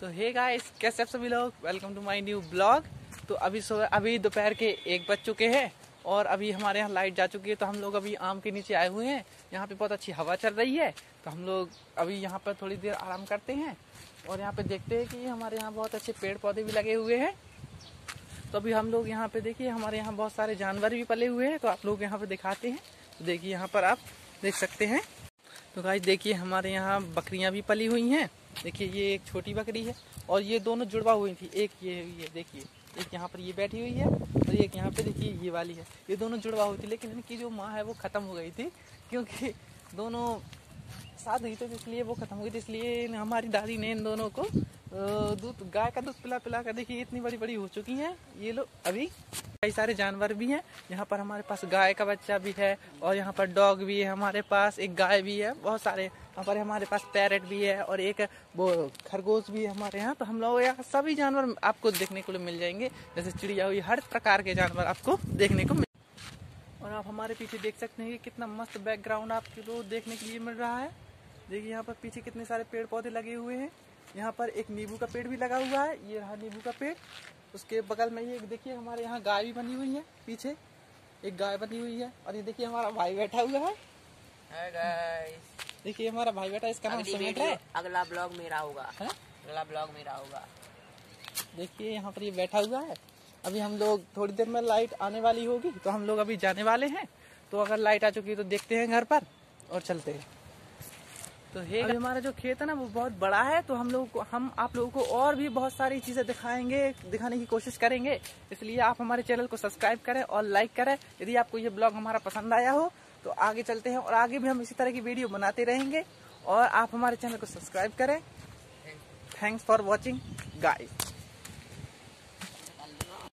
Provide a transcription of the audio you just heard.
तो hey guys, कैसे आप सभी लोग, welcome to my new blog. तो अभी दोपहर के 1 बज चुके हैं और अभी हमारे यहाँ लाइट जा चुकी है। तो हम लोग अभी आम के नीचे आए हुए हैं। यहाँ पे बहुत अच्छी हवा चल रही है, तो हम लोग अभी यहाँ पर थोड़ी देर आराम करते हैं और यहाँ पे देखते हैं कि हमारे यहाँ बहुत अच्छे पेड़ पौधे भी लगे हुए हैं। तो अभी हम लोग यहाँ पे देखिए, हमारे यहाँ बहुत सारे जानवर भी पले हुए हैं, तो आप लोग यहाँ पे दिखाते हैं। तो देखिए यहाँ पर आप देख सकते हैं। तो गाइस देखिए, हमारे यहाँ बकरियाँ भी पली हुई हैं। देखिए ये एक छोटी बकरी है और ये दोनों जुड़वा हुई थी। एक ये देखिए, एक यहाँ पर ये बैठी हुई है और एक यहाँ पे देखिए ये वाली है। ये दोनों जुड़वा हुई थी, लेकिन इनकी जो माँ है वो ख़त्म हो गई थी, क्योंकि दोनों साथ हुई थी, इसलिए वो ख़त्म हो गई थी। इसलिए हमारी दादी ने इन दोनों को दूध, गाय का दूध पिला कर देखिए इतनी बड़ी बड़ी हो चुकी हैं ये लोग। अभी कई सारे जानवर भी हैं यहाँ पर। हमारे पास गाय का बच्चा भी है और यहाँ पर डॉग भी है। हमारे पास एक गाय भी है, बहुत सारे यहाँ पर। हमारे पास पैरेट भी है और एक वो खरगोश भी है हमारे यहाँ। तो हम लोग यहाँ सभी जानवर आपको देखने को मिल जाएंगे, जैसे चिड़िया हुई, हर प्रकार के जानवर आपको देखने को मिल। और आप हमारे पीछे देख सकते हैं कि कितना मस्त बैकग्राउंड आपको देखने के लिए मिल रहा है। देखिए यहाँ पर पीछे कितने सारे पेड़ पौधे लगे हुए हैं। यहाँ पर एक नींबू का पेड़ भी लगा हुआ है, ये रहा नींबू का पेड़। उसके बगल में ये देखिए हमारे यहाँ गाय भी बनी हुई है, पीछे एक गाय बनी हुई है। और ये देखिए हमारा भाई बैठा हुआ है। हाय गाइस, देखिए हमारा भाई बैठा, इसका नाम सुमित है। अगला ब्लॉग मेरा होगा, अगला ब्लॉग मेरा होगा। देखिए यहाँ पर ये बैठा हुआ है। अभी हम लोग थोड़ी देर में लाइट आने वाली होगी, तो हम लोग अभी जाने वाले हैं। तो अगर लाइट आ चुकी है तो देखते हैं घर पर और चलते हैं। तो हमारा जो खेत है ना वो बहुत बड़ा है, तो हम आप लोगों को और भी बहुत सारी चीजें दिखाने की कोशिश करेंगे। इसलिए आप हमारे चैनल को सब्सक्राइब करें और लाइक करें यदि आपको ये ब्लॉग हमारा पसंद आया हो। तो आगे चलते हैं और आगे भी हम इसी तरह की वीडियो बनाते रहेंगे और आप हमारे चैनल को सब्सक्राइब करें। Thanks for watching guys.